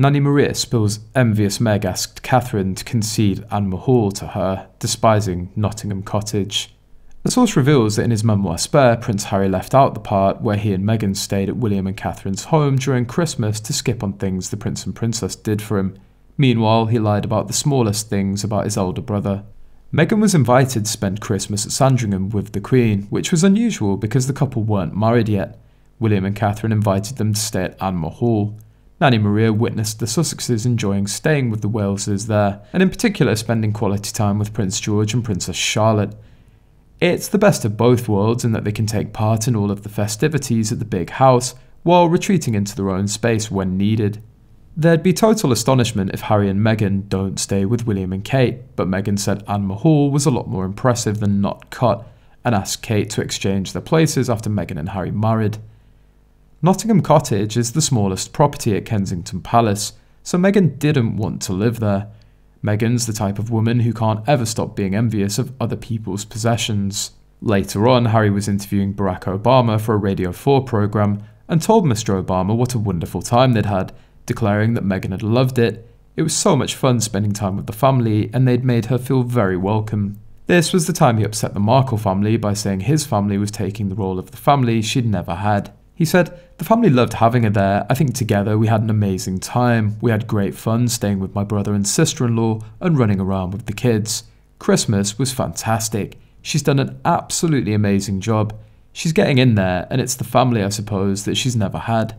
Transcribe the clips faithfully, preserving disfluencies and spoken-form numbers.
Nanny Maria spills envious Meg asked Catherine to concede Anmer Hall to her, despising Nottingham Cottage. A source reveals that in his memoir Spare, Prince Harry left out the part where he and Meghan stayed at William and Catherine's home during Christmas to skip on things the Prince and Princess did for him. Meanwhile, he lied about the smallest things about his older brother. Meghan was invited to spend Christmas at Sandringham with the Queen, which was unusual because the couple weren't married yet. William and Catherine invited them to stay at Anmer Hall. Nanny Maria witnessed the Sussexes enjoying staying with the Waleses there, and in particular spending quality time with Prince George and Princess Charlotte. It's the best of both worlds in that they can take part in all of the festivities at the big house, while retreating into their own space when needed. There'd be total astonishment if Harry and Meghan don't stay with William and Kate, but Meghan said Anmer Hall was a lot more impressive than Not Cut, and asked Kate to exchange their places after Meghan and Harry married. Nottingham Cottage is the smallest property at Kensington Palace, so Meghan didn't want to live there. Meghan's the type of woman who can't ever stop being envious of other people's possessions. Later on, Harry was interviewing Barack Obama for a Radio four programme and told Mister Obama what a wonderful time they'd had, declaring that Meghan had loved it. It was so much fun spending time with the family and they'd made her feel very welcome. This was the time he upset the Markle family by saying his family was taking the role of the family she'd never had. He said, "The family loved having her there. I think together we had an amazing time. We had great fun staying with my brother and sister-in-law and running around with the kids. Christmas was fantastic. She's done an absolutely amazing job. She's getting in there and it's the family, I suppose, that she's never had."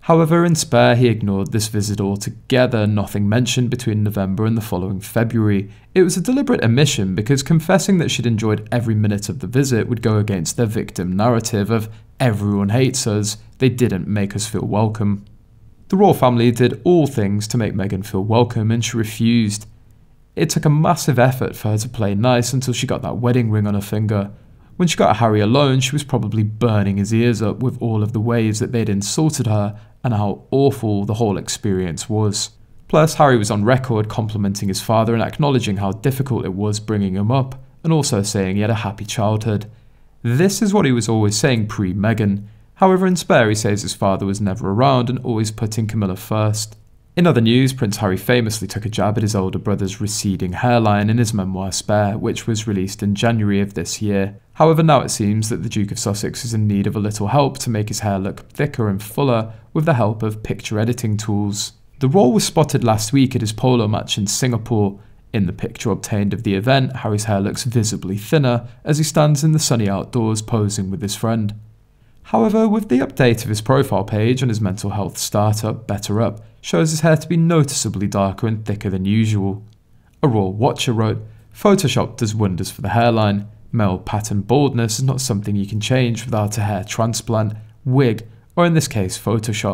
However, in Spare, he ignored this visit altogether, nothing mentioned between November and the following February. It was a deliberate omission because confessing that she'd enjoyed every minute of the visit would go against their victim narrative of "everyone hates us, they didn't make us feel welcome." The royal family did all things to make Meghan feel welcome and she refused. It took a massive effort for her to play nice until she got that wedding ring on her finger. When she got Harry alone, she was probably burning his ears up with all of the ways that they'd insulted her and how awful the whole experience was. Plus, Harry was on record complimenting his father and acknowledging how difficult it was bringing him up, and also saying he had a happy childhood. This is what he was always saying pre-Meghan. However, in Spare, he says his father was never around and always putting Camilla first. In other news, Prince Harry famously took a jab at his older brother's receding hairline in his memoir Spare, which was released in January of this year. However, now it seems that the Duke of Sussex is in need of a little help to make his hair look thicker and fuller with the help of picture editing tools. The royal was spotted last week at his polo match in Singapore. In the picture obtained of the event, Harry's hair looks visibly thinner as he stands in the sunny outdoors posing with his friend. However, with the update of his profile page on his mental health startup, Better Up, shows his hair to be noticeably darker and thicker than usual. A royal watcher wrote, "Photoshop does wonders for the hairline. Male pattern baldness is not something you can change without a hair transplant, wig, or in this case Photoshop.